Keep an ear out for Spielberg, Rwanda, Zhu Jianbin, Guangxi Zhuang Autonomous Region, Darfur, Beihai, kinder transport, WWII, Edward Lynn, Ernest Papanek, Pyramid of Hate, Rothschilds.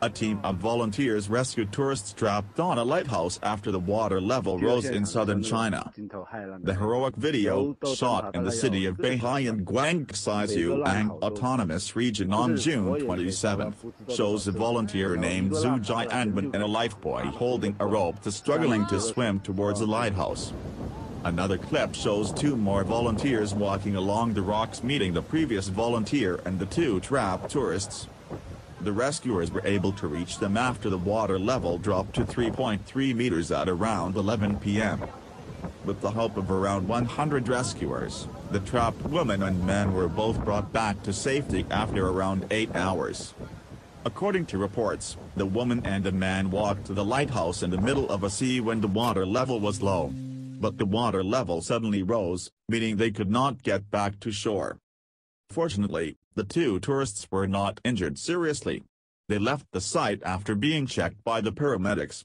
A team of volunteers rescued tourists trapped on a lighthouse after the water level rose in southern China. The heroic video, shot in the city of Beihai in Guangxi Zhuang Autonomous Region on June 27, shows a volunteer named Zhu Jianbin and a lifebuoy holding a rope struggling to swim towards the lighthouse. Another clip shows two more volunteers walking along the rocks, meeting the previous volunteer and the two trapped tourists. The rescuers were able to reach them after the water level dropped to 3.3 meters at around 11 p.m. With the help of around 100 rescuers, the trapped woman and man were both brought back to safety after around 8 hours. According to reports, the woman and the man walked to the lighthouse in the middle of a sea when the water level was low. But the water level suddenly rose, meaning they could not get back to shore. Fortunately, the two tourists were not injured seriously. They left the site after being checked by the paramedics.